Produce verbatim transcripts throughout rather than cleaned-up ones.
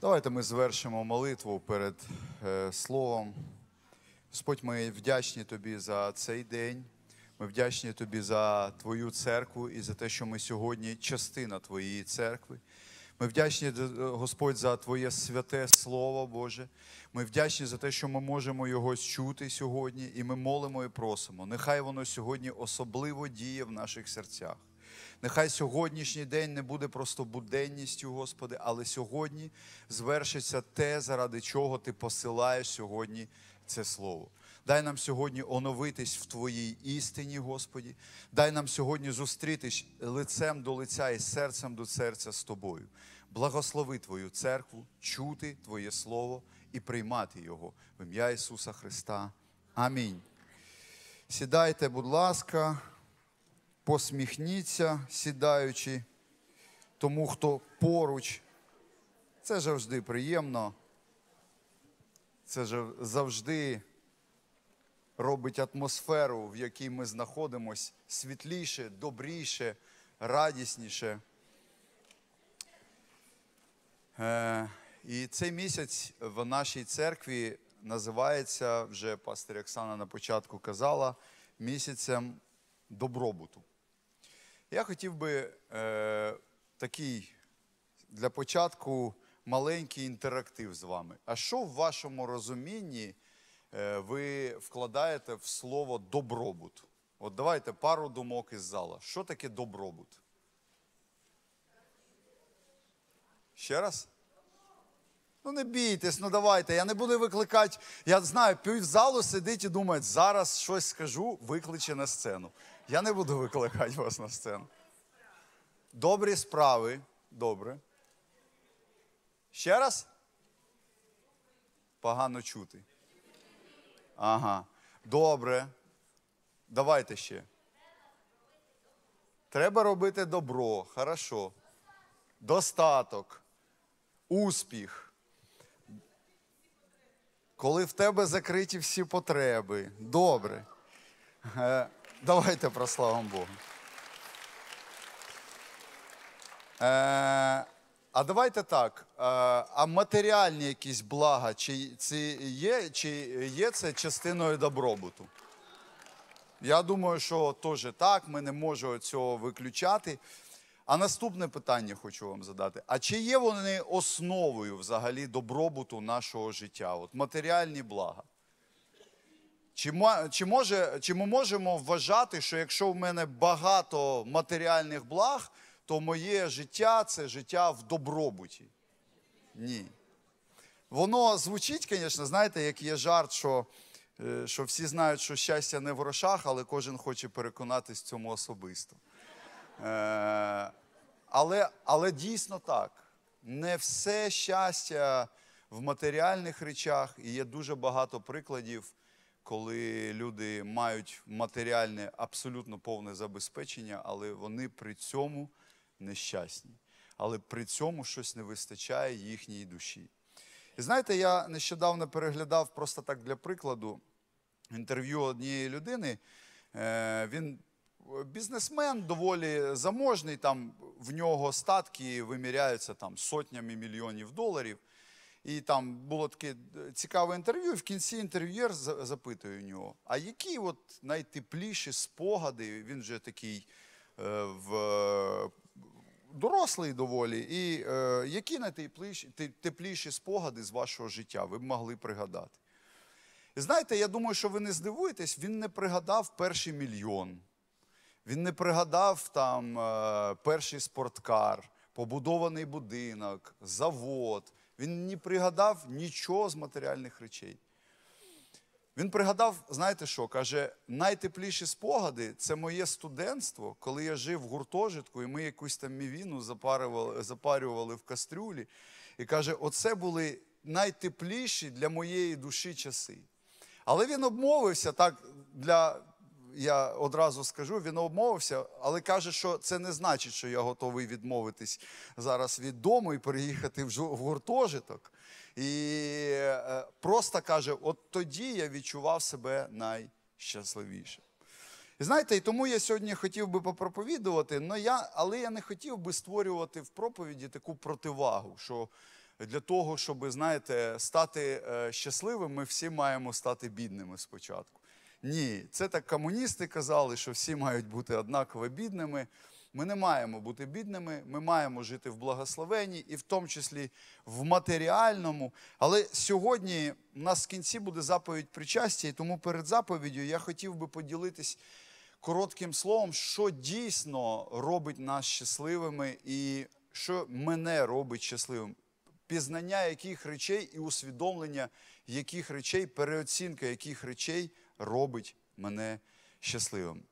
Давайте ми звершимо молитву перед е, Словом. Господь, ми вдячні Тобі за цей день. Ми вдячні Тобі за Твою церкву і за те, що ми сьогодні частина Твоєї церкви. Ми вдячні, Господь, за Твоє святе Слово, Боже. Ми вдячні за те, що ми можемо його чути сьогодні, і ми молимо і просимо. Нехай воно сьогодні особливо діє в наших серцях. Нехай сьогоднішній день не буде просто буденністю, Господи, але сьогодні звершиться те, заради чого Ти посилаєш сьогодні це Слово. Дай нам сьогодні оновитись в Твоїй істині, Господі. Дай нам сьогодні зустрітись лицем до лиця і серцем до серця з Тобою. Благослови Твою церкву, чути Твоє Слово і приймати його. В ім'я Ісуса Христа. Амінь. Сідайте, будь ласка, посміхніться, сідаючи тому, хто поруч. Це завжди приємно. Це завжди робить атмосферу, в якій ми знаходимось, світліше, добріше, радісніше. Е, і цей місяць в нашій церкві називається, вже пастор Оксана на початку казала, місяцем добробуту. Я хотів би е, такий для початку маленький інтерактив з вами. А що в вашому розумінні ви вкладаєте в слово «добробут»? От давайте пару думок із зала. Що таке добробут? Ще раз? Ну не бійтесь, ну давайте, я не буду викликати. Я знаю, пів залу сидить і думає, зараз щось скажу, викличе на сцену. Я не буду викликати вас на сцену. Добрі справи. Добре. Ще раз? Погано чути. Ага, добре. Давайте ще. Треба робити добро, хорошо. Достаток, успіх. Коли в тебе закриті всі потреби. Добре. Е, давайте прославимо Бога. Е, А давайте так, а матеріальні якісь блага, чи це є, чи є це частиною добробуту? Я думаю, що теж так, ми не можемо цього виключати. А наступне питання хочу вам задати. А чи є вони основою взагалі добробуту нашого життя? От матеріальні блага. Чи, чи, може, чи ми можемо вважати, що якщо в мене багато матеріальних благ, то моє життя – це життя в добробуті. Ні. Воно звучить, звісно, знаєте, як є жарт, що, що всі знають, що щастя не в грошах, але кожен хоче переконатись в цьому особисто. Е, але, але дійсно так. Не все щастя в матеріальних речах. І є дуже багато прикладів, коли люди мають матеріальне абсолютно повне забезпечення, але вони при цьому нещасні, але при цьому щось не вистачає їхній душі. І знаєте, я нещодавно переглядав, просто так для прикладу, інтерв'ю однієї людини. Він бізнесмен, доволі заможний, там в нього статки виміряються там сотнями мільйонів доларів. І там було таке цікаве інтерв'ю, і в кінці інтерв'єр запитує у нього, а які от найтепліші спогади, він вже такий е, в... дорослий доволі, і е, які найтепліші тепліші спогади з вашого життя ви б могли пригадати? І знаєте, я думаю, що ви не здивуєтесь, він не пригадав перший мільйон, він не пригадав там е, перший спорткар, побудований будинок, завод, він не пригадав нічого з матеріальних речей. Він пригадав, знаєте що, каже, найтепліші спогади – це моє студентство, коли я жив в гуртожитку, і ми якусь там мівіну запарювали, запарювали в кастрюлі. І каже, оце були найтепліші для моєї душі часи. Але він обмовився, так, для, я одразу скажу, він обмовився, але каже, що це не значить, що я готовий відмовитись зараз від дому і переїхати в гуртожиток. І просто каже, от тоді я відчував себе найщасливіше. І знаєте, і тому я сьогодні хотів би попроповідувати, але я, але я не хотів би створювати в проповіді таку противагу, що для того, щоб, знаєте, стати щасливим, ми всі маємо стати бідними спочатку. Ні, це так комуністи казали, що всі мають бути однаково бідними. Ми не маємо бути бідними, ми маємо жити в благословенні і в тому числі в матеріальному. Але сьогодні у нас в кінці буде заповідь причастя, і тому перед заповіддю я хотів би поділитись коротким словом, що дійсно робить нас щасливими і що мене робить щасливим. Пізнання яких речей і усвідомлення яких речей, переоцінка яких речей робить мене щасливим.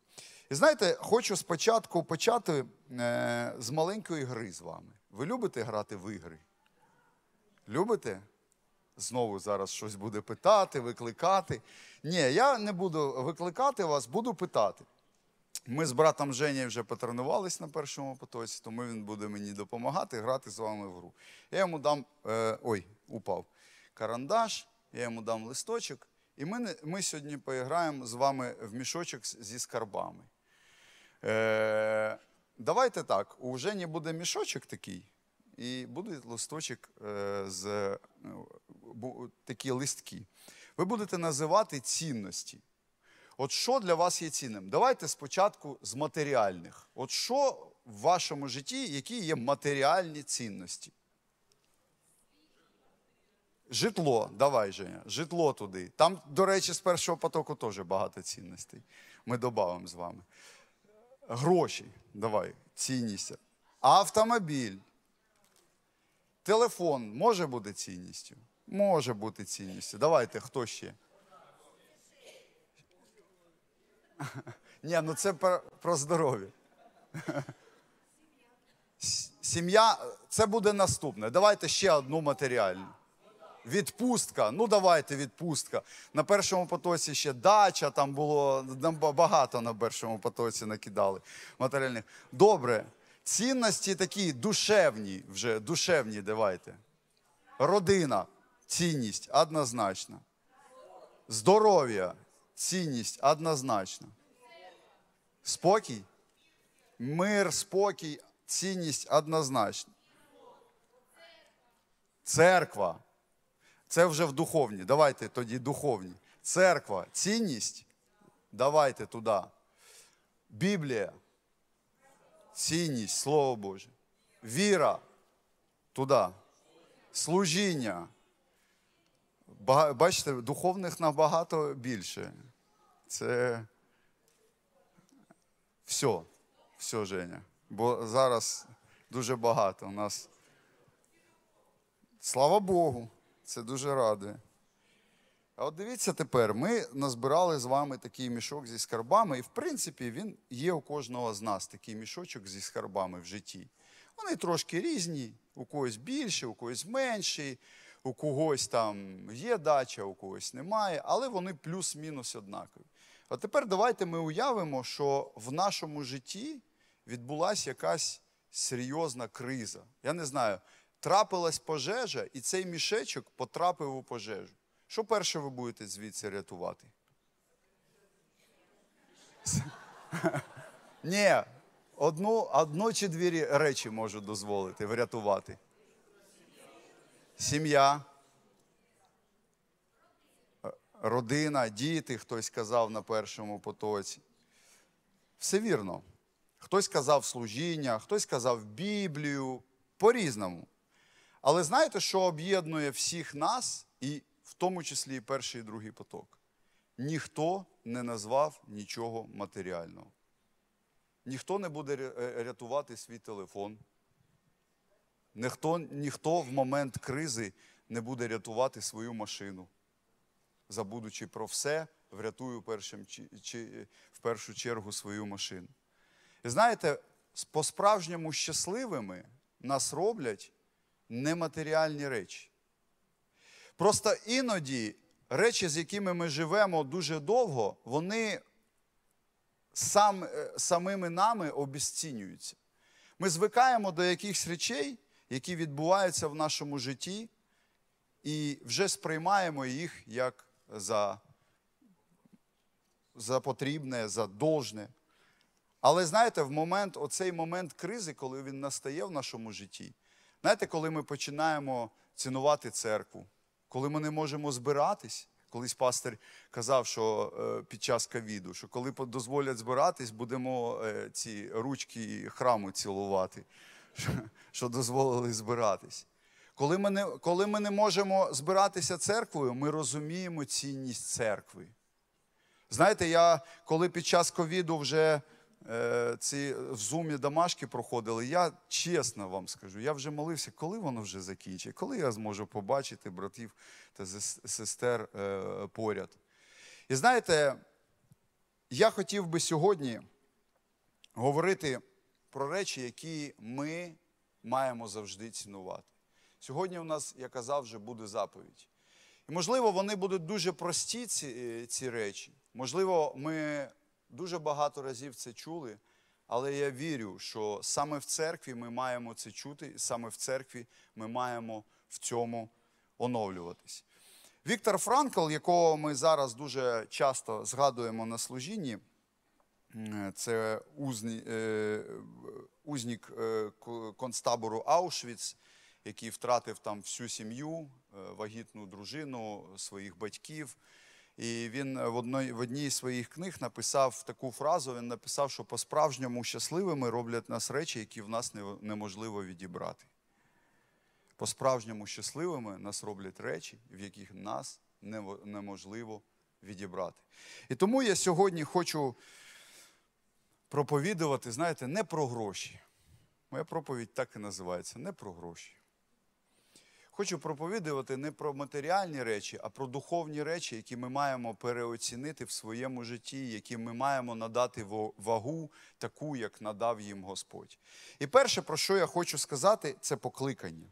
І знаєте, хочу спочатку почати е, з маленької гри з вами. Ви любите грати в ігри? Любите? Знову зараз щось буде питати, викликати. Ні, я не буду викликати вас, буду питати. Ми з братом Женєю вже потренувались на першому потоці, тому він буде мені допомагати грати з вами в гру. Я йому дам, е, ой, упав, карандаш, я йому дам листочок. І ми, ми сьогодні поіграємо з вами в мішочок зі скарбами. Е, давайте так, у Жені буде мішочок такий, і буде листочок е, з е, такі листки. Ви будете називати цінності. От що для вас є цінним? Давайте спочатку з матеріальних. От що в вашому житті, які є матеріальні цінності? Житло, давай, Женя, житло туди. Там, до речі, з першого потоку теж багато цінностей. Ми додамо з вами. Гроші, давай, цінність. Автомобіль. Телефон може бути цінністю? Може бути цінністю. Давайте, хто ще? Ні, ну це про, про здоров'я. Сім'я, це буде наступне. Давайте ще одну матеріальну. Відпустка, ну давайте відпустка. На першому потоці ще дача, там було багато на першому потоці накидали матеріальних. Добре, цінності такі душевні вже, душевні давайте. Родина, цінність, однозначно. Здоров'я, цінність, однозначно. Спокій, мир, спокій, цінність, однозначно. Церква. Це вже в духовні. Давайте тоді духовні. Церква, цінність. Давайте туди. Біблія. Цінність, Слово Боже. Віра. Туди. Служіння. Бачите, духовних набагато більше. Це все. Все, Женя. Бо зараз дуже багато у нас. Слава Богу. Це дуже радує. А от дивіться тепер, ми назбирали з вами такий мішок зі скарбами, і в принципі він є у кожного з нас, такий мішочок зі скарбами в житті. Вони трошки різні, у когось більше, у когось менші, у когось там є дача, у когось немає, але вони плюс-мінус однакові. А тепер давайте ми уявимо, що в нашому житті відбулася якась серйозна криза. Я не знаю, трапилась пожежа, і цей мішечок потрапив у пожежу. Що перше ви будете звідси рятувати? Ні, одну, одну чи дві речі можу дозволити врятувати. Сім'я, родина, діти, хтось казав на першому потоці. Все вірно. Хтось казав служіння, хтось казав Біблію, по-різному. Але знаєте, що об'єднує всіх нас, і в тому числі і перший, і другий поток? Ніхто не назвав нічого матеріального. Ніхто не буде рятувати свій телефон. Ніхто, ніхто в момент кризи не буде рятувати свою машину. Забудучи про все, врятую першим, чи, чи, в першу чергу свою машину. І знаєте, по-справжньому щасливими нас роблять нематеріальні речі. Просто іноді речі, з якими ми живемо дуже довго, вони сам, самими нами обесцінюються. Ми звикаємо до якихось речей, які відбуваються в нашому житті, і вже сприймаємо їх як за, за потрібне, за должне. Але знаєте, в момент, оцей момент кризи, коли він настає в нашому житті, знаєте, коли ми починаємо цінувати церкву, коли ми не можемо збиратись. Колись пастор казав, що під час ковіду, що коли дозволять збиратись, будемо ці ручки храму цілувати, що дозволили збиратись. Коли ми не, коли ми не можемо збиратися церквою, ми розуміємо цінність церкви. Знаєте, я коли під час ковіду вже е, ці в Зумі домашки проходили, я чесно вам скажу, я вже молився, коли воно вже закінчить, коли я зможу побачити братів та сестер е, поряд. І знаєте, я хотів би сьогодні говорити про речі, які ми маємо завжди цінувати. Сьогодні у нас, я казав, вже буде заповідь. І, можливо, вони будуть дуже прості, ці, ці речі. Можливо, ми дуже багато разів це чули, але я вірю, що саме в церкві ми маємо це чути, саме в церкві ми маємо в цьому оновлюватись. Віктор Франкл, якого ми зараз дуже часто згадуємо на служінні, це узні, узнік концтабору Аушвіц, який втратив там всю сім'ю, вагітну дружину, своїх батьків. І він в одній, в одній з своїх книг написав таку фразу, він написав, що по-справжньому щасливими роблять нас речі, які в нас не, неможливо відібрати. По-справжньому щасливими нас роблять речі, в яких нас не, неможливо відібрати. І тому я сьогодні хочу проповідувати, знаєте, не про гроші. Моя проповідь так і називається, не про гроші. Хочу проповідувати не про матеріальні речі, а про духовні речі, які ми маємо переоцінити в своєму житті, які ми маємо надати вагу таку, як надав їм Господь. І перше, про що я хочу сказати, це покликання.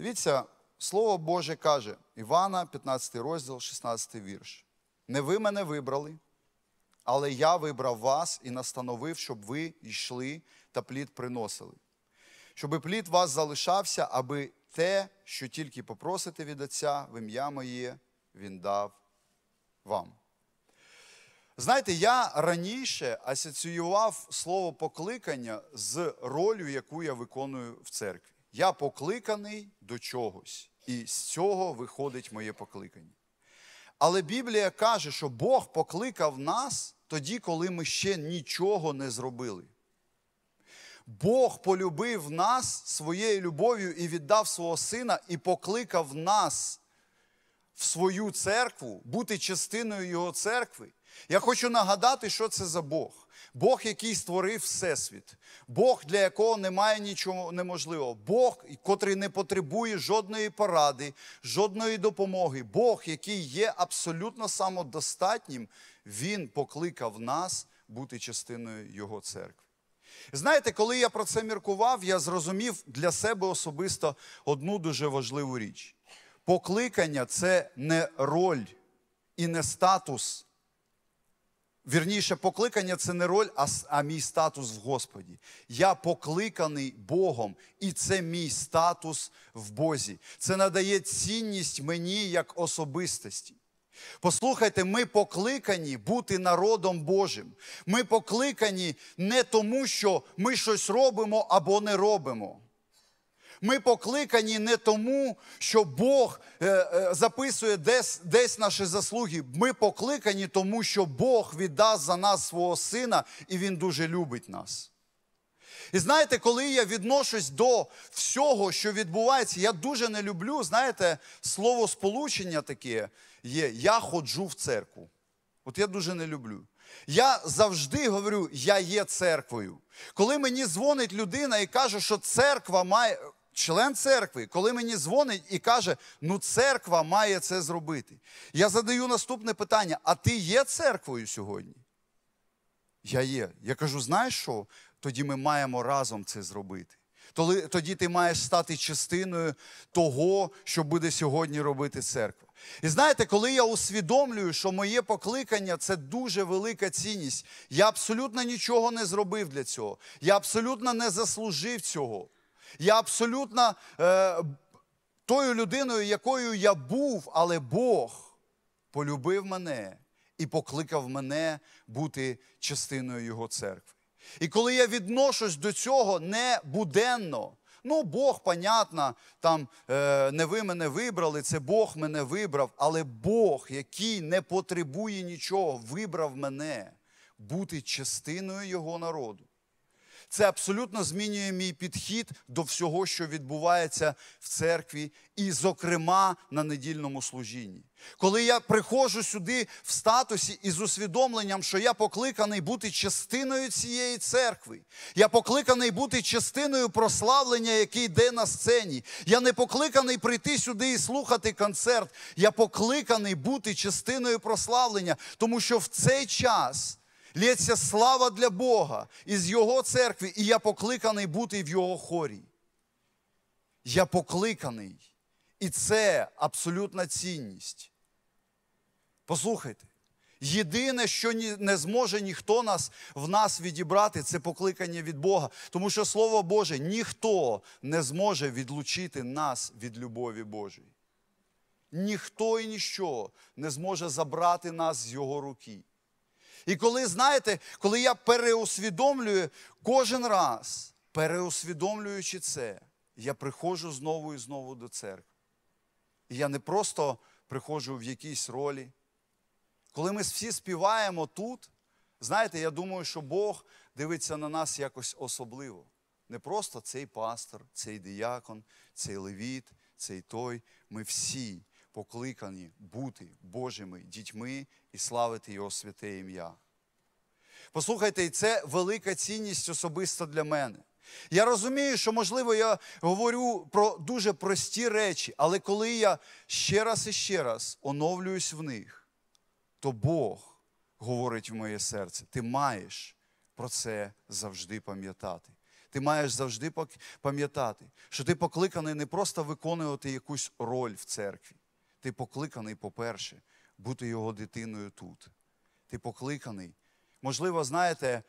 Дивіться, Слово Боже каже, Івана, п'ятнадцятий розділ, шістнадцятий вірш. «Не ви мене вибрали, але я вибрав вас і настановив, щоб ви йшли та плід приносили. Щоби плід вас залишався, аби те, що тільки попросите від Отця, в ім'я моє, він дав вам». Знаєте, я раніше асоціював слово «покликання» з ролью, яку я виконую в церкві. Я покликаний до чогось, і з цього виходить моє покликання. Але Біблія каже, що Бог покликав нас тоді, коли ми ще нічого не зробили. Бог полюбив нас своєю любов'ю і віддав свого Сина, і покликав нас в свою церкву, бути частиною Його церкви. Я хочу нагадати, що це за Бог. Бог, який створив Всесвіт. Бог, для якого немає нічого неможливого. Бог, котрий не потребує жодної поради, жодної допомоги. Бог, який є абсолютно самодостатнім, Він покликав нас бути частиною Його церкви. Знаєте, коли я про це міркував, я зрозумів для себе особисто одну дуже важливу річ. Покликання – це не роль і не статус. Вірніше, покликання – це не роль, а мій статус в Господі. Я покликаний Богом, і це мій статус в Бозі. Це надає цінність мені як особистості. Послухайте, ми покликані бути народом Божим. Ми покликані не тому, що ми щось робимо або не робимо. Ми покликані не тому, що Бог записує десь, десь наші заслуги. Ми покликані тому, що Бог віддасть за нас свого Сина, і Він дуже любить нас. І знаєте, коли я відношусь до всього, що відбувається, я дуже не люблю, знаєте, слово сполучення таке є, я ходжу в церкву. От я дуже не люблю. Я завжди говорю, я є церквою. Коли мені дзвонить людина і каже, що церква має, член церкви, коли мені дзвонить і каже, ну церква має це зробити. Я задаю наступне питання, а ти є церквою сьогодні? Я є. Я кажу, знаєш що? Тоді ми маємо разом це зробити. Тоді ти маєш стати частиною того, що буде сьогодні робити церква. І знаєте, коли я усвідомлюю, що моє покликання – це дуже велика цінність, я абсолютно нічого не зробив для цього, я абсолютно не заслужив цього, я абсолютно е, тою людиною, якою я був, але Бог полюбив мене і покликав мене бути частиною Його церкви. І коли я відношусь до цього не буденно, Ну, Бог, понятно, там е, не ви мене вибрали, це Бог мене вибрав, але Бог, який не потребує нічого, вибрав мене бути частиною Його народу. Це абсолютно змінює мій підхід до всього, що відбувається в церкві і, зокрема, на недільному служінні. Коли я приходжу сюди в статусі із усвідомленням, що я покликаний бути частиною цієї церкви. Я покликаний бути частиною прославлення, яке йде на сцені. Я не покликаний прийти сюди і слухати концерт. Я покликаний бути частиною прославлення, тому що в цей час лється слава для Бога із Його церкви, і я покликаний бути в Його хорі. Я покликаний. І це абсолютна цінність. Послухайте, єдине, що не зможе ніхто нас, в нас відібрати, це покликання від Бога. Тому що, Слово Боже, ніхто не зможе відлучити нас від любові Божої. Ніхто і ніщо не зможе забрати нас з Його руки. І коли, знаєте, коли я переусвідомлюю, кожен раз, переусвідомлюючи це, я приходжу знову і знову до церкви. І я не просто приходжу в якійсь ролі. Коли ми всі співаємо тут, знаєте, я думаю, що Бог дивиться на нас якось особливо. Не просто цей пастор, цей диякон, цей левіт, цей той. Ми всі покликані бути Божими дітьми і славити Його святе ім'я. Послухайте, і це велика цінність особисто для мене. Я розумію, що, можливо, я говорю про дуже прості речі, але коли я ще раз і ще раз оновлююсь в них, то Бог говорить в моє серце: ти маєш про це завжди пам'ятати. Ти маєш завжди пам'ятати, що ти покликаний не просто виконувати якусь роль в церкві. Ти покликаний, по-перше, бути Його дитиною тут. Ти покликаний. Можливо, знаєте,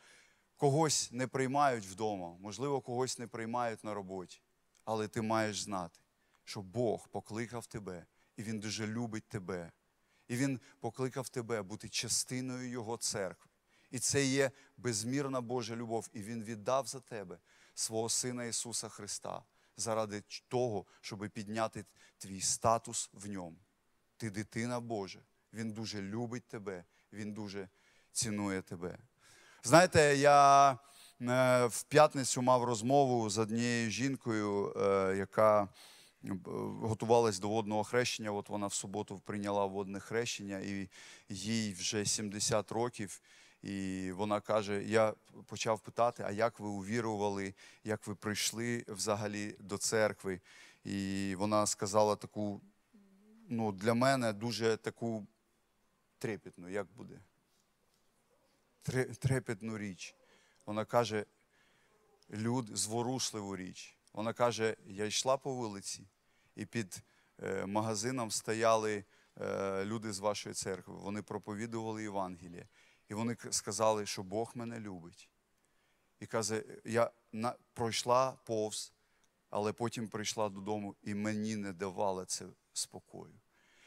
когось не приймають вдома, можливо, когось не приймають на роботі. Але ти маєш знати, що Бог покликав тебе, і Він дуже любить тебе. І Він покликав тебе бути частиною Його церкви. І це є безмірна Божа любов. І Він віддав за тебе свого Сина Ісуса Христа заради того, щоб підняти твій статус в ньому. Ти дитина Божа. Він дуже любить тебе. Він дуже цінує тебе. Знаєте, я в п'ятницю мав розмову з однією жінкою, яка готувалась до водного хрещення. От вона в суботу прийняла водне хрещення, і їй вже сімдесят років. І вона каже, я почав питати, а як ви увірували, як ви прийшли взагалі до церкви. І вона сказала таку, ну, для мене дуже таку трепетну, як буде? Трепетну річ. Вона каже, люд, зворушливу річ. Вона каже, я йшла по вулиці, і під е, магазином стояли е, люди з вашої церкви. Вони проповідували Євангеліє. І вони сказали, що Бог мене любить. І каже, я на, пройшла повз, але потім прийшла додому, і мені не давало це спокою.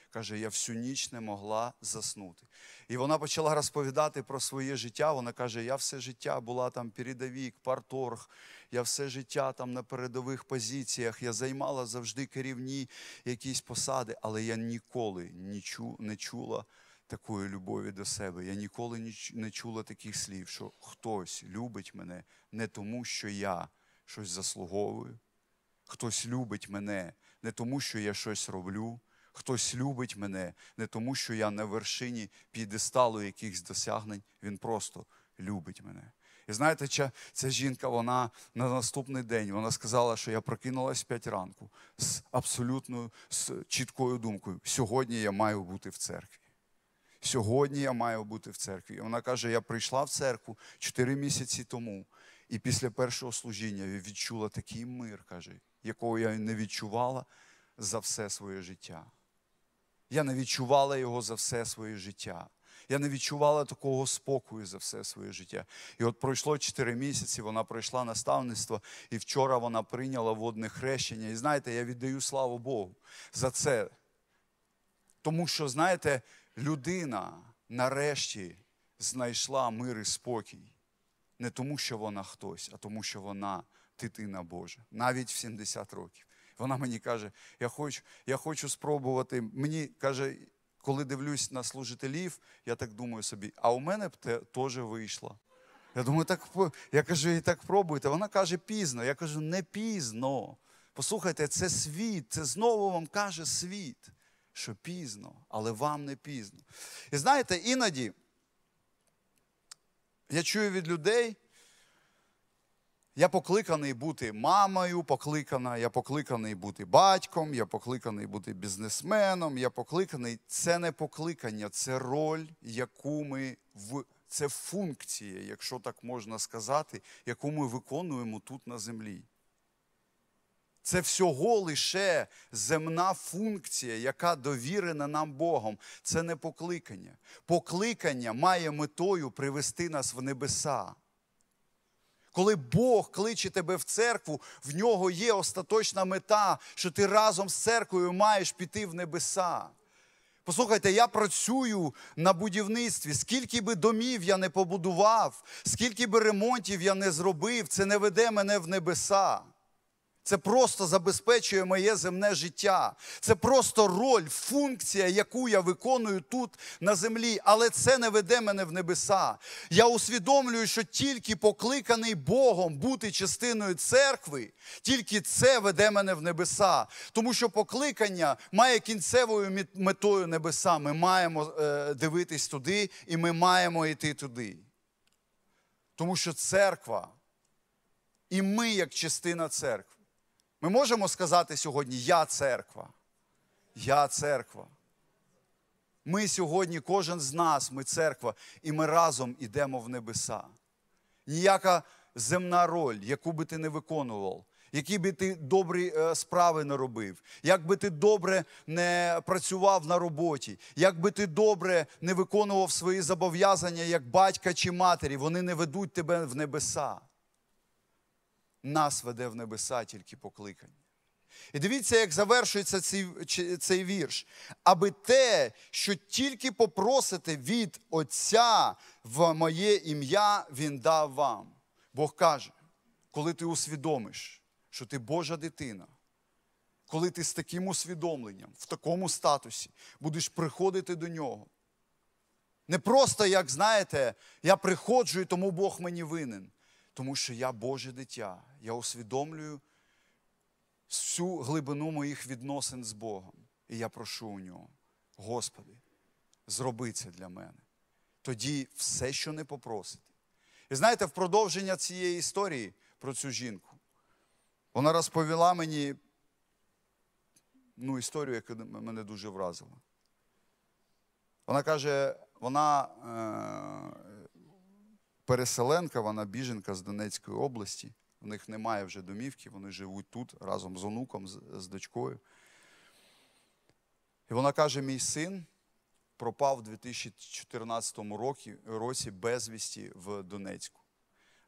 Каже, я всю ніч не могла заснути. І вона почала розповідати про своє життя. Вона каже, я все життя була там передовик, парторг, я все життя там на передових позиціях, я займала завжди керівні якісь посади, але я ніколи не чула такої любові до себе. Я ніколи не чула таких слів, що хтось любить мене не тому, що я щось заслуговую, хтось любить мене не тому, що я щось роблю, хтось любить мене не тому, що я на вершині п'єдесталу якихось досягнень, він просто любить мене. І знаєте, ця жінка, вона на наступний день, вона сказала, що я прокинулась в п'ять ранку з абсолютно з чіткою думкою, сьогодні я маю бути в церкві. Сьогодні я маю бути в церкві. І вона каже, я прийшла в церкву чотири місяці тому, і після першого служіння відчула такий мир, каже, якого я не відчувала за все своє життя. Я не відчувала його за все своє життя. Я не відчувала такого спокою за все своє життя. І от пройшло чотири місяці, вона пройшла наставництво, і вчора вона прийняла водне хрещення. І знаєте, я віддаю славу Богу за це. Тому що, знаєте, людина нарешті знайшла мир і спокій. Не тому, що вона хтось, а тому, що вона дитина Божа, навіть в сімдесят років. Вона мені каже, я хочу, я хочу спробувати, мені, каже, коли дивлюсь на служителів, я так думаю собі, а у мене б те теж вийшло. Я думаю, так, я кажу, і так пробуйте. Вона каже, пізно. Я кажу, не пізно. Послухайте, це світ, це знову вам каже світ, що пізно, але вам не пізно. І знаєте, іноді я чую від людей, я покликаний бути мамою, покликана, я покликаний бути батьком, я покликаний бути бізнесменом, я покликаний. Це не покликання, це роль, яку ми в... Це функція, якщо так можна сказати, яку ми виконуємо тут на землі. Це всього лише земна функція, яка довірена нам Богом. Це не покликання. Покликання має метою привести нас в небеса. Коли Бог кличе тебе в церкву, в нього є остаточна мета, що ти разом з церквою маєш піти в небеса. Послухайте, я працюю на будівництві, скільки би домів я не побудував, скільки би ремонтів я не зробив, це не веде мене в небеса. Це просто забезпечує моє земне життя. Це просто роль, функція, яку я виконую тут на землі, але це не веде мене в небеса. Я усвідомлюю, що тільки покликаний Богом бути частиною церкви, тільки це веде мене в небеса. Тому що покликання має кінцевою метою небеса. Ми маємо е, дивитись туди і ми маємо йти туди. Тому що церква і ми як частина церкви. Ми можемо сказати сьогодні, я церква, я церква. Ми сьогодні, кожен з нас, ми церква, і ми разом йдемо в небеса. Ніяка земна роль, яку би ти не виконував, які би ти добрі справи не робив, як би ти добре не працював на роботі, як би ти добре не виконував свої зобов'язання як батька чи матері, вони не ведуть тебе в небеса. Нас веде в небеса тільки покликання. І дивіться, як завершується цей, цей вірш. Аби те, що тільки попросите від Отця в моє ім'я, Він дав вам. Бог каже, коли ти усвідомиш, що ти Божа дитина, коли ти з таким усвідомленням, в такому статусі, будеш приходити до Нього. Не просто, як, знаєте, я приходжу і тому Бог мені винен. Тому що я Боже дитя, я усвідомлюю всю глибину моїх відносин з Богом. І я прошу у нього, Господи, зроби це для мене. Тоді все, що не попросите. І знаєте, в продовження цієї історії про цю жінку, вона розповіла мені ну, історію, яка мене дуже вразила. Вона каже, вона... Е- Переселенка, вона біженка з Донецької області. В них немає вже домівки, вони живуть тут разом з онуком, з, з дочкою. І вона каже, мій син пропав у дві тисячі чотирнадцятому році, році безвісті в Донецьку.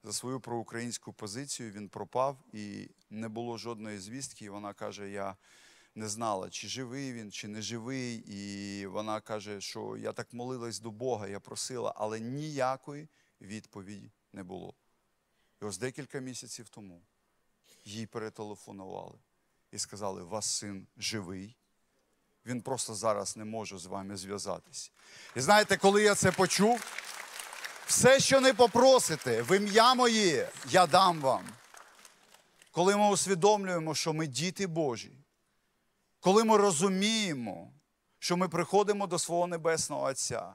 За свою проукраїнську позицію він пропав і не було жодної звістки. І вона каже, я не знала, чи живий він, чи не живий. І вона каже, що я так молилась до Бога, я просила, але ніякої відповіді не було. І ось декілька місяців тому їй перетелефонували і сказали, «Вас син живий, він просто зараз не може з вами зв'язатись». І знаєте, коли я це почув, все, що не попросите, в ім'я моє, я дам вам. Коли ми усвідомлюємо, що ми діти Божі, коли ми розуміємо, що ми приходимо до свого Небесного Отця,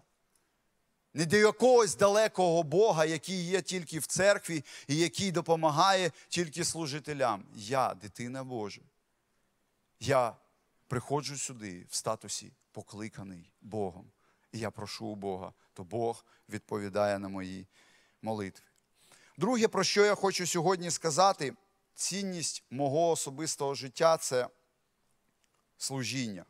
не до якогось далекого Бога, який є тільки в церкві і який допомагає тільки служителям. Я, дитина Божа, я приходжу сюди в статусі покликаний Богом. І я прошу у Бога, то Бог відповідає на мої молитви. Друге, про що я хочу сьогодні сказати, цінність мого особистого життя – це служіння.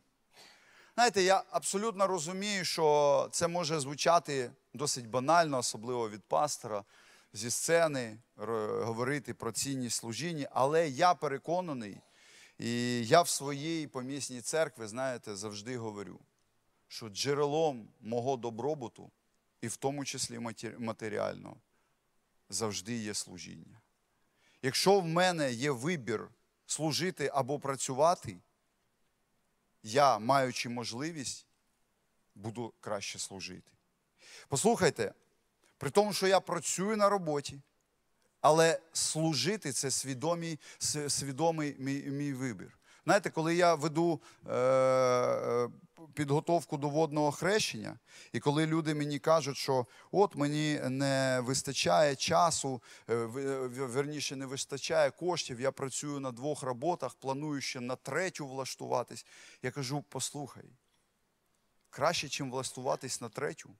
Знаєте, я абсолютно розумію, що це може звучати досить банально, особливо від пастора, зі сцени, говорити про цінність служіння, але я переконаний, і я в своїй помісній церкві, знаєте, завжди говорю, що джерелом мого добробуту, і в тому числі матеріального, завжди є служіння. Якщо в мене є вибір служити або працювати, я, маючи можливість, буду краще служити. Послухайте, при тому, що я працюю на роботі, але служити – це свідомий, свідомий мій, мій вибір. Знаєте, коли я веду е, підготовку до водного хрещення, і коли люди мені кажуть, що от мені не вистачає часу, верніше, не вистачає коштів, я працюю на двох роботах, планую ще на третю влаштуватись, я кажу, послухай, краще, чим влаштуватись на третю,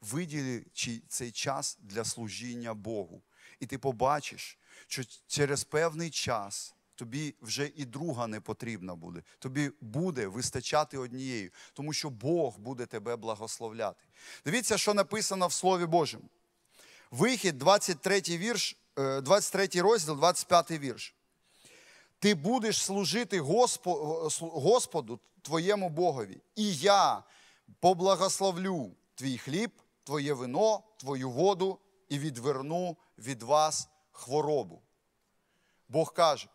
виділи цей час для служіння Богу. І ти побачиш, що через певний час тобі вже і друга не потрібна буде. Тобі буде вистачати однієї, тому що Бог буде тебе благословляти. Дивіться, що написано в Слові Божому. Вихід, двадцять третій розділ, двадцять п'ятий вірш. Ти будеш служити Господу, твоєму Богові, і я поблагословлю твій хліб, твоє вино, твою воду і відверну від вас хворобу. Бог каже,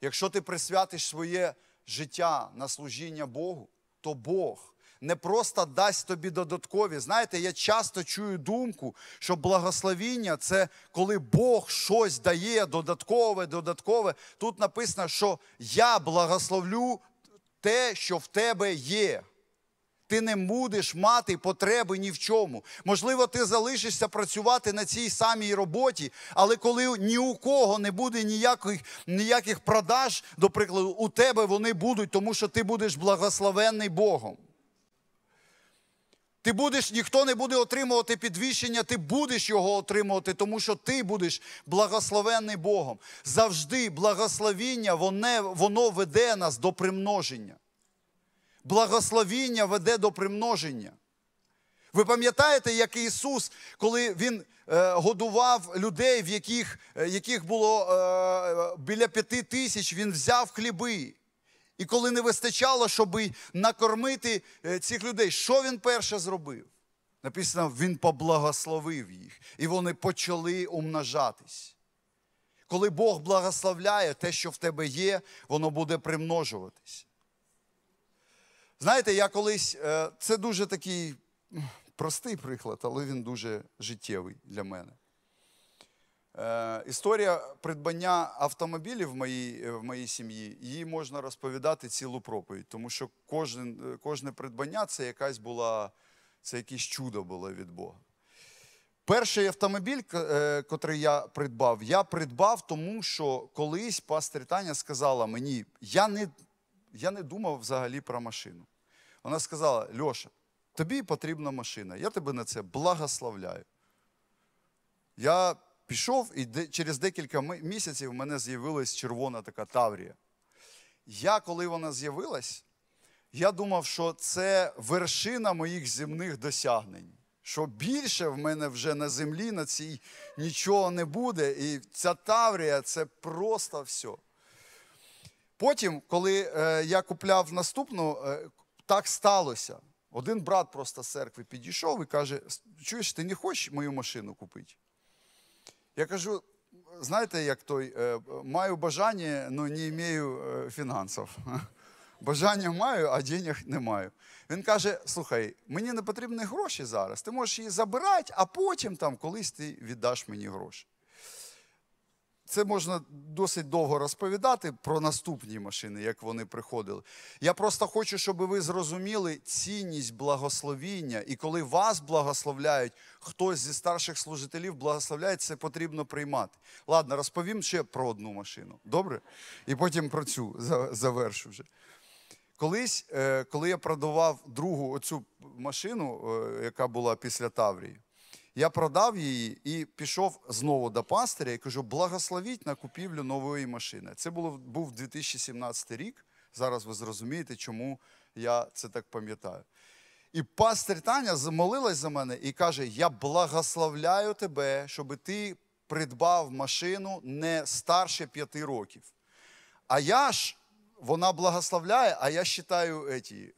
якщо ти присвятиш своє життя на служіння Богу, то Бог не просто дасть тобі додаткові. Знаєте, я часто чую думку, що благословіння – це коли Бог щось дає додаткове, додаткове. Тут написано, що я благословлю те, що в тебе є. Ти не будеш мати потреби ні в чому. Можливо, ти залишишся працювати на цій самій роботі, але коли ні у кого не буде ніяких, ніяких продаж, до прикладу, у тебе вони будуть, тому що ти будеш благословенний Богом. Ти будеш, ніхто не буде отримувати підвищення, ти будеш його отримувати, тому що ти будеш благословенний Богом. Завжди благословіння, воно, воно веде нас до примноження. Благословіння веде до примноження. Ви пам'ятаєте, як Ісус, коли Він е, годував людей, в яких, е, яких було е, біля п'яти тисяч, Він взяв хліби. І коли не вистачало, щоб накормити е, цих людей, що Він перше зробив? Написано, Він поблагословив їх. І вони почали умножатись. Коли Бог благословляє, те, що в тебе є, воно буде примножуватись. Знаєте, я колись, це дуже такий простий приклад, але він дуже життєвий для мене. Історія придбання автомобілів в моїй, в моїй сім'ї, її можна розповідати цілу проповідь, тому що кожен, кожне придбання це якась була, це якесь чудо було від Бога. Перший автомобіль, котрий я придбав, я придбав тому, що колись пастор Таня сказала мені, я не... Я не думав взагалі про машину. Вона сказала, Льоша, тобі потрібна машина, я тебе на це благословляю. Я пішов і де, через декілька місяців в мене з'явилась червона така Таврія. Я, коли вона з'явилась, я думав, що це вершина моїх земних досягнень. Що більше в мене вже на землі, на цій нічого не буде. І ця Таврія – це просто все. Потім, коли е, я купляв наступну, е, так сталося. Один брат просто з церкви підійшов і каже, чуєш, ти не хочеш мою машину купити? Я кажу, знаєте, як той, е, маю бажання, але не маю е, фінансів. Бажання маю, а денег не маю. Він каже, слухай, мені не потрібні гроші зараз, ти можеш її забирати, а потім там колись ти віддаш мені гроші. Це можна досить довго розповідати про наступні машини, як вони приходили. Я просто хочу, щоб ви зрозуміли цінність благословіння. І коли вас благословляють, хтось зі старших служителів благословляє, це потрібно приймати. Ладно, розповім ще про одну машину. Добре? І потім про цю завершу вже. Колись, коли я продавав другу оцю машину, яка була після Таврії, я продав її і пішов знову до пастиря і кажу, благословіть на купівлю нової машини. Це було, був дві тисячі сімнадцятий рік, зараз ви зрозумієте, чому я це так пам'ятаю. І пастир Таня замолилась за мене і каже, я благословляю тебе, щоб ти придбав машину не старше п'яти років. А я ж, вона благословляє, а я вважаю еті,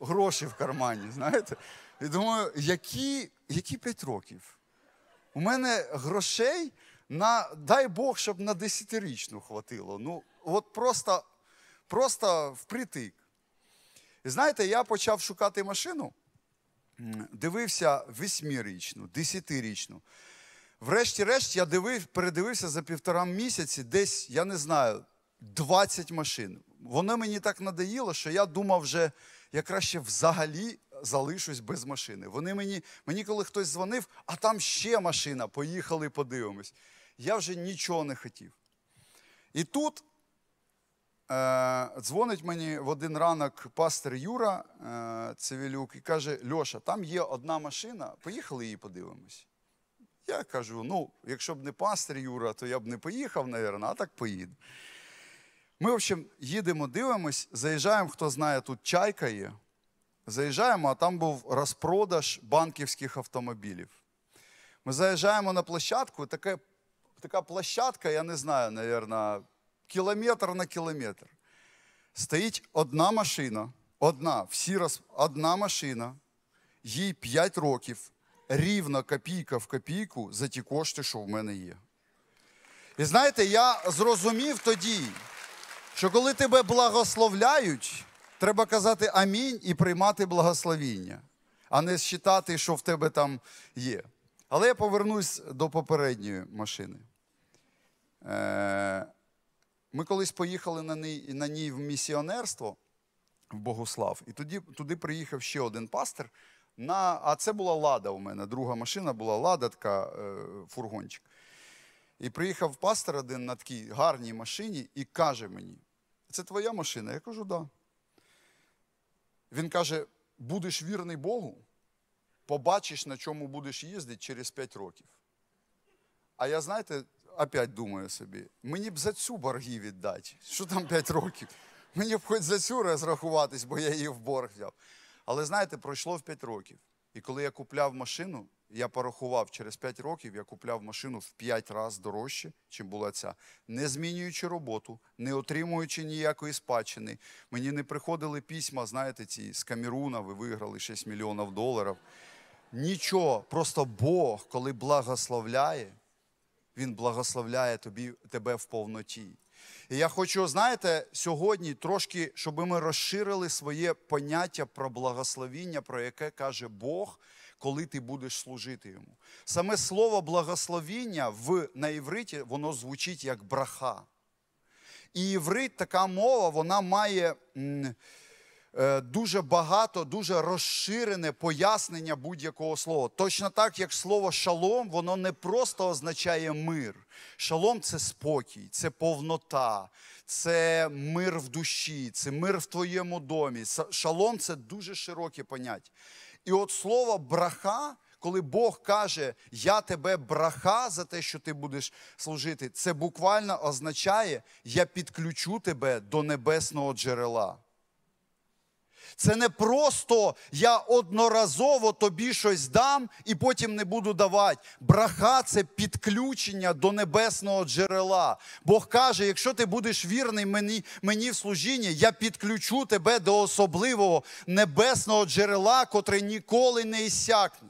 гроші в кармані, знаєте. І думаю, які, які п'ять років? У мене грошей на, дай Бог, щоб на десятирічну хватило. Ну, от просто, просто впритик. І знаєте, я почав шукати машину, дивився восьмирічну, десятирічну. Врешті-решт я дивив, передивився за півтора місяці десь, я не знаю, двадцять машин. Воно мені так надоїло, що я думав вже, я краще взагалі залишусь без машини. Вони мені, мені коли хтось дзвонив, а там ще машина, поїхали, подивимось. Я вже нічого не хотів. І тут е, дзвонить мені в один ранок пастор Юра е, Цівелюк і каже, Льоша, там є одна машина, поїхали її подивимось. Я кажу, ну, якщо б не пастор Юра, то я б не поїхав, мабуть, а так поїду. Ми, в общем, їдемо, дивимось, заїжджаємо, хто знає, тут Чайка є. Заїжджаємо, а там був розпродаж банківських автомобілів. Ми заїжджаємо на площадку, така, така площадка, я не знаю, мабуть, кілометр на кілометр. Стоїть одна машина, одна, всі роз... одна машина, їй п'ять років, рівно копійка в копійку за ті кошти, що в мене є. І знаєте, я зрозумів тоді, що коли тебе благословляють, треба казати амінь і приймати благословіння, а не считати, що в тебе там є. Але я повернусь до попередньої машини. Ми колись поїхали на ній, на ній в місіонерство, в Богуслав, і туди, туди приїхав ще один пастор, на, а це була Лада у мене, друга машина була Лада, така фургончик. І приїхав пастор один на такій гарній машині і каже мені, це твоя машина? Я кажу, да. Він каже, будеш вірний Богу, побачиш, на чому будеш їздити через п'ять років. А я, знаєте, опять думаю собі, мені б за цю борги віддати. Що там п'ять років? Мені б хоч за цю розрахуватись, бо я її в борг взяв. Але, знаєте, пройшло в п'ять років. І коли я купляв машину, я порахував, через п'ять років я купляв машину в п'ять разів дорожче, чим була ця. Не змінюючи роботу, не отримуючи ніякої спадщини. Мені не приходили письма, знаєте, ці з Камеруна, ви виграли шість мільйонів доларів. Нічого, просто Бог, коли благословляє, Він благословляє тобі, тебе в повноті. І я хочу, знаєте, сьогодні трошки, щоб ми розширили своє поняття про благословіння, про яке каже Бог, коли ти будеш служити Йому. Саме слово благословіння в, на євриті, воно звучить як браха. І єврит, така мова, вона має м, е, дуже багато, дуже розширене пояснення будь-якого слова. Точно так, як слово шалом, воно не просто означає мир. Шалом – це спокій, це повнота, це мир в душі, це мир в твоєму домі. Шалом – це дуже широке поняття. І от слово браха, коли Бог каже, я тебе браха за те, що ти будеш служити, це буквально означає, я підключу тебе до небесного джерела. Це не просто я одноразово тобі щось дам і потім не буду давати. Браха – це підключення до небесного джерела. Бог каже, якщо ти будеш вірний мені, мені в служінні, я підключу тебе до особливого небесного джерела, котре ніколи не іссякне.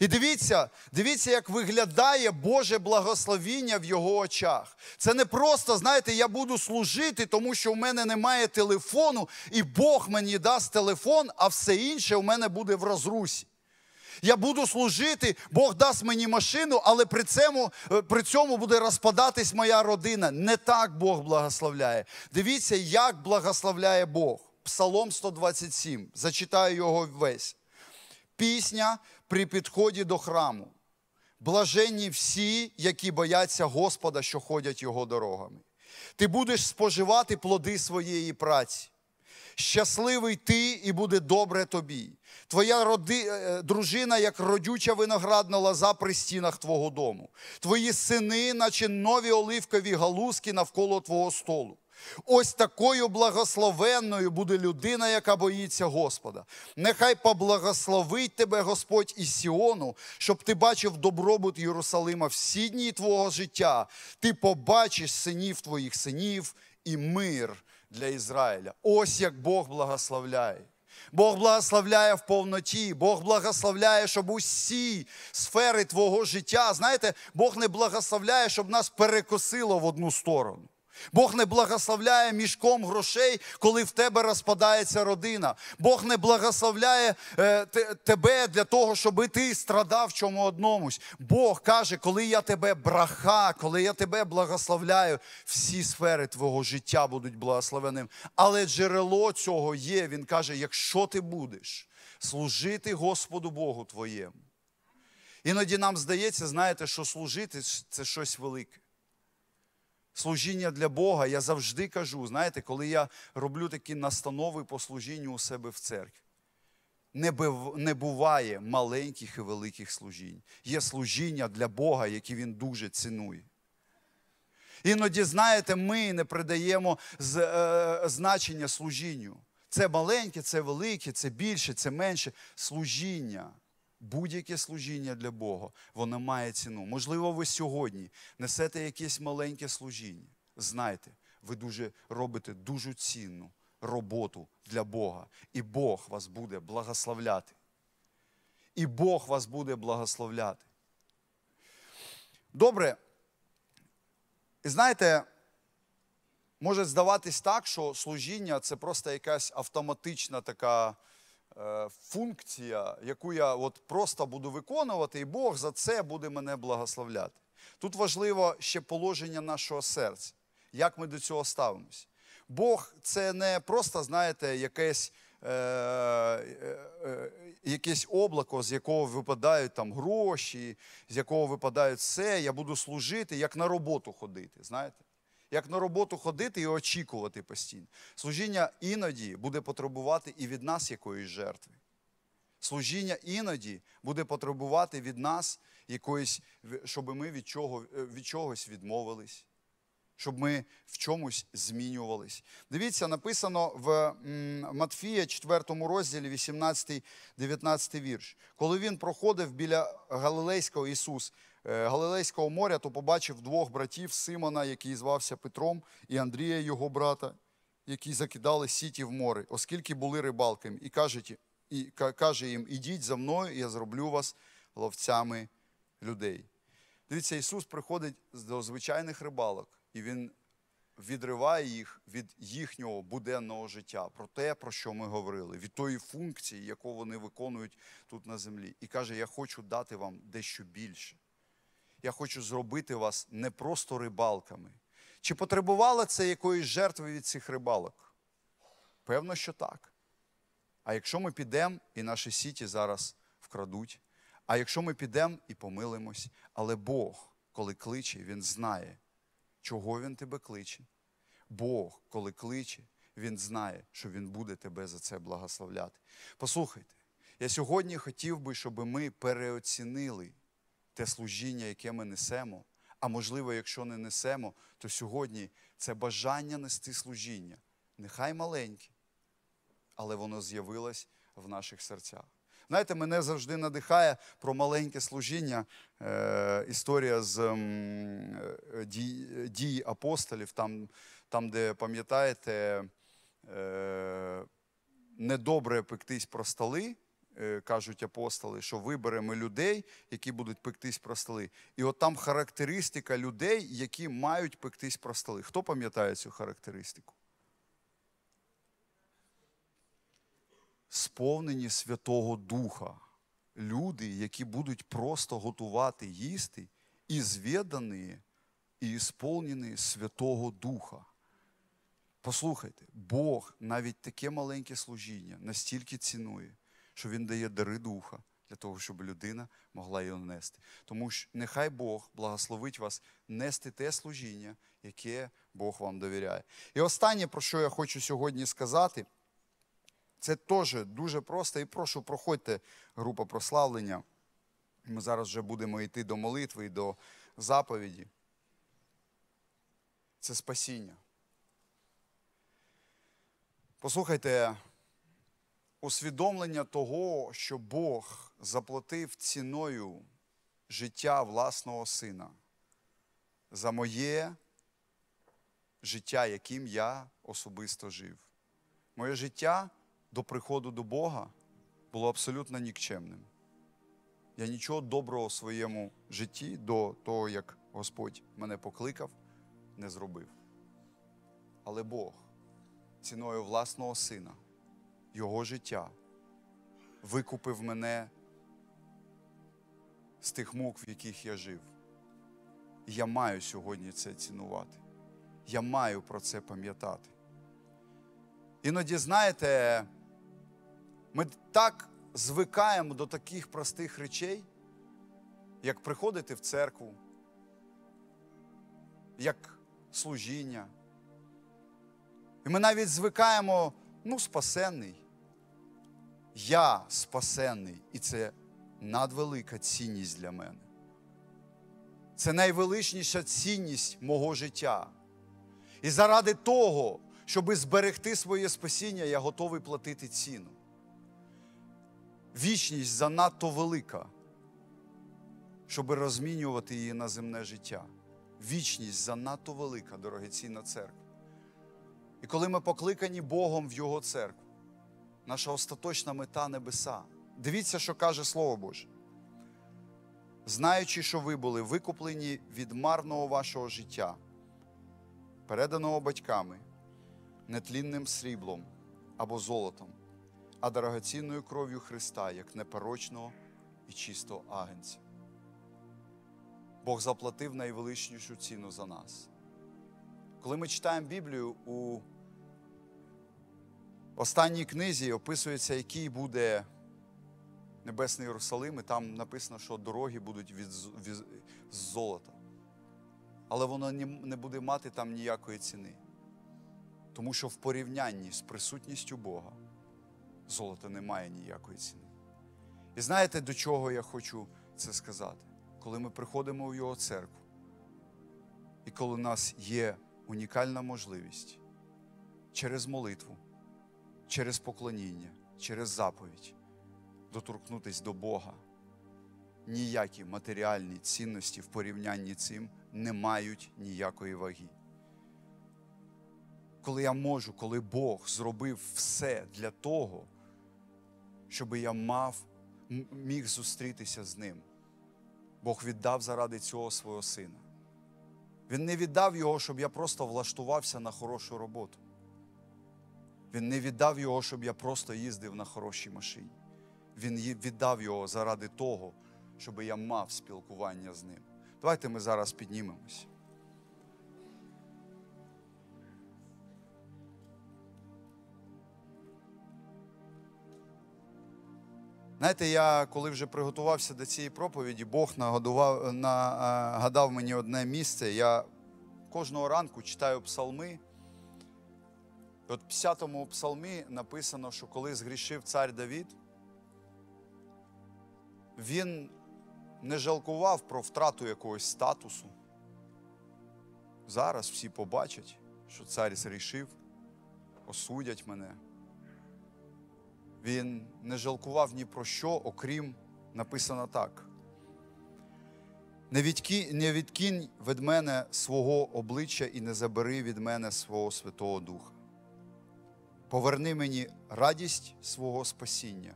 І дивіться, дивіться, як виглядає Боже благословіння в його очах. Це не просто, знаєте, я буду служити, тому що в мене немає телефону, і Бог мені дасть телефон, а все інше у мене буде в розрусі. Я буду служити, Бог дасть мені машину, але при цьому, при цьому буде розпадатись моя родина. Не так Бог благословляє. Дивіться, як благословляє Бог. Псалом сто двадцять сім, зачитаю його весь. Пісня при підході до храму. Блаженні всі, які бояться Господа, що ходять його дорогами. Ти будеш споживати плоди своєї праці. Щасливий ти і буде добре тобі. Твоя роди, дружина, як родюча виноградна лоза при стінах твого дому. Твої сини, наче нові оливкові галузки навколо твого столу. Ось такою благословенною буде людина, яка боїться Господа. Нехай поблагословить тебе Господь із Сіону, щоб ти бачив добробут Єрусалима всі дні твого життя. Ти побачиш синів твоїх синів і мир для Ізраїля. Ось як Бог благословляє. Бог благословляє в повноті. Бог благословляє, щоб усі сфери твого життя, знаєте, Бог не благословляє, щоб нас перекосило в одну сторону. Бог не благословляє мішком грошей, коли в тебе розпадається родина. Бог не благословляє е, те, тебе для того, щоб ти страдав в чому одномусь. Бог каже, коли я тебе браха, коли я тебе благословляю, всі сфери твого життя будуть благословеним. Але джерело цього є. Він каже, якщо ти будеш служити Господу Богу твоєму. Іноді нам здається, знаєте, що служити – це щось велике. Служіння для Бога, я завжди кажу, знаєте, коли я роблю такі настанови по служінню у себе в церкві. Не, бив, не буває маленьких і великих служінь. Є служіння для Бога, які він дуже цінує. Іноді, знаєте, ми не придаємо з, е, значення служінню. Це маленьке, це велике, це більше, це менше. Служіння. Будь-яке служіння для Бога, воно має ціну. Можливо, ви сьогодні несете якесь маленьке служіння. Знайте, ви дуже робите дуже цінну роботу для Бога. І Бог вас буде благословляти. І Бог вас буде благословляти. Добре. І знаєте, може здаватись так, що служіння – це просто якась автоматична така функція, яку я от просто буду виконувати, і Бог за це буде мене благословляти. Тут важливо ще положення нашого серця, як ми до цього ставимось. Бог – це не просто, знаєте, якесь, е, е, е, якесь облако, з якого випадають там гроші, з якого випадають все, я буду служити, як на роботу ходити, знаєте. Як на роботу ходити і очікувати постійно. Служіння іноді буде потребувати і від нас якоїсь жертви. Служіння іноді буде потребувати від нас якоїсь, щоб ми від, чого, від чогось відмовились, щоб ми в чомусь змінювались. Дивіться, написано в Матфія четвертому розділі вісімнадцятий-дев'ятнадцятий вірш. Коли він проходив біля Галилейського Ісуса, Галилейського моря, то побачив двох братів, Симона, який звався Петром, і Андрія, його брата, які закидали сіті в море, оскільки були рибалками. І каже, і, каже їм, ідіть за мною, і я зроблю вас ловцями людей. Дивіться, Ісус приходить до звичайних рибалок, і Він відриває їх від їхнього буденного життя, про те, про що ми говорили, від тої функції, яку вони виконують тут на землі. І каже, я хочу дати вам дещо більше. Я хочу зробити вас не просто рибалками. Чи потребувало це якоїсь жертви від цих рибалок? Певно, що так. А якщо ми підемо, і наші сіті зараз вкрадуть, а якщо ми підемо і помилимось, але Бог, коли кличе, Він знає, чого Він тебе кличе. Бог, коли кличе, Він знає, що Він буде тебе за це благословляти. Послухайте, я сьогодні хотів би, щоб ми переоцінили те служіння, яке ми несемо, а можливо, якщо не несемо, то сьогодні це бажання нести служіння. Нехай маленьке, але воно з'явилось в наших серцях. Знаєте, мене завжди надихає про маленьке служіння е, історія з е, дій, дій апостолів, там, там де, пам'ятаєте, е, недобре пектись про столи, кажуть апостоли, що виберемо людей, які будуть пектись про столи. І от там характеристика людей, які мають пектись про столи. Хто пам'ятає цю характеристику? Сповнені Святого Духа. Люди, які будуть просто готувати їсти, і зведані, і сповнені Святого Духа. Послухайте, Бог навіть таке маленьке служіння настільки цінує, що Він дає дари Духа для того, щоб людина могла його нести. Тому що нехай Бог благословить вас нести те служіння, яке Бог вам довіряє. І останнє, про що я хочу сьогодні сказати, це теж дуже просто. І прошу, проходьте, група прославлення. Ми зараз вже будемо йти до молитви і до заповіді. Це спасіння. Послухайте, усвідомлення того, що Бог заплатив ціною життя власного Сина за моє життя, яким я особисто жив. Моє життя до приходу до Бога було абсолютно нікчемним. Я нічого доброго в своєму житті до того, як Господь мене покликав, не зробив. Але Бог ціною власного Сина, Його життя, викупив мене з тих мук, в яких я жив. І я маю сьогодні це цінувати. Я маю про це пам'ятати. Іноді, знаєте, ми так звикаємо до таких простих речей, як приходити в церкву, як служіння. І ми навіть звикаємо, ну, спасенний. Я спасенний, і це надвелика цінність для мене. Це найвеличніша цінність мого життя. І заради того, щоб зберегти своє спасіння, я готовий платити ціну. Вічність занадто велика, щоб розмінювати її на земне життя. Вічність занадто велика, дорогоцінна церква. І коли ми покликані Богом в Його церкву, наша остаточна мета – небеса. Дивіться, що каже Слово Боже. Знаючи, що ви були викуплені від марного вашого життя, переданого батьками, нетлінним сріблом або золотом, а дорогоцінною кров'ю Христа, як непорочного і чистого агнця. Бог заплатив найвеличнішу ціну за нас. Коли ми читаємо Біблію, у останній книзі описується, який буде Небесний Єрусалим, і там написано, що дороги будуть від, від, з золота. Але воно не буде мати там ніякої ціни. Тому що в порівнянні з присутністю Бога золото не має ніякої ціни. І знаєте, до чого я хочу це сказати? Коли ми приходимо в Його церкву, і коли у нас є унікальна можливість через молитву, через поклоніння, через заповідь доторкнутися до Бога, ніякі матеріальні цінності в порівнянні цим не мають ніякої ваги. Коли я можу, коли Бог зробив все для того, щоб я мав, міг зустрітися з Ним, Бог віддав заради цього свого Сина. Він не віддав Його, щоб я просто влаштувався на хорошу роботу. Він не віддав Його, щоб я просто їздив на хорошій машині. Він віддав Його заради того, щоб я мав спілкування з Ним. Давайте ми зараз піднімемось. Знаєте, я коли вже приготувався до цієї проповіді, Бог нагадував, нагадав мені одне місце. Я кожного ранку читаю псалми. От в п'ятому псалмі написано, що коли згрішив цар Давид, він не жалкував про втрату якогось статусу. Зараз всі побачать, що цар згрішив, осудять мене. Він не жалкував ні про що, окрім, написано так. «Не відкинь від мене свого обличчя і не забери від мене свого Святого Духа. Поверни мені радість свого спасіння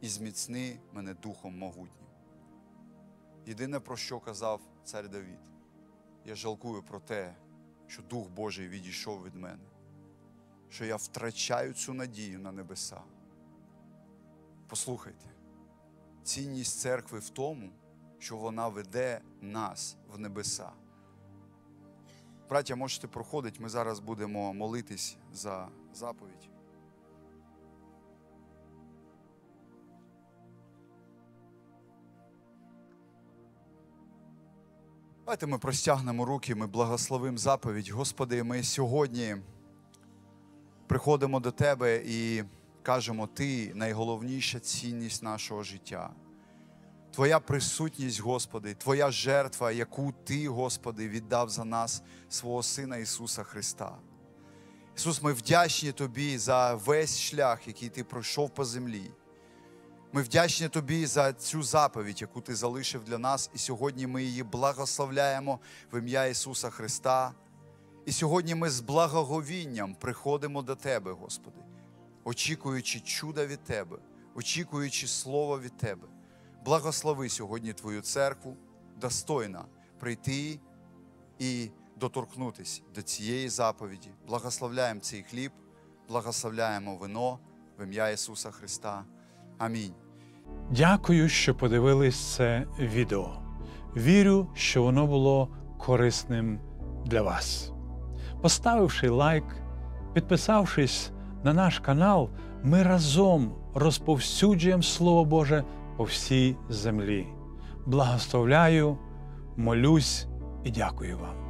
і зміцни мене духом могутнім». Єдине, про що казав цар Давид, я жалкую про те, що Дух Божий відійшов від мене, що я втрачаю цю надію на небеса. Послухайте, цінність церкви в тому, що вона веде нас в небеса. Браття, можете проходити, ми зараз будемо молитись за заповідь. Давайте ми простягнемо руки, ми благословимо заповідь. Господи, ми сьогодні приходимо до Тебе і кажемо, Ти – найголовніша цінність нашого життя. Твоя присутність, Господи, Твоя жертва, яку Ти, Господи, віддав за нас свого Сина Ісуса Христа. Ісус, ми вдячні Тобі за весь шлях, який Ти пройшов по землі. Ми вдячні Тобі за цю заповідь, яку Ти залишив для нас, і сьогодні ми її благословляємо в ім'я Ісуса Христа. І сьогодні ми з благоговінням приходимо до Тебе, Господи, очікуючи чуда від Тебе, очікуючи Слово від Тебе. Благослови сьогодні Твою церкву, достойна прийти і доторкнутися до цієї заповіді. Благословляємо цей хліб, благословляємо вино в ім'я Ісуса Христа. Амінь. Дякую, що подивились це відео. Вірю, що воно було корисним для вас. Поставивши лайк, підписавшись на наш канал, ми разом розповсюджуємо Слово Боже по всій землі. Благословляю, молюсь і дякую вам.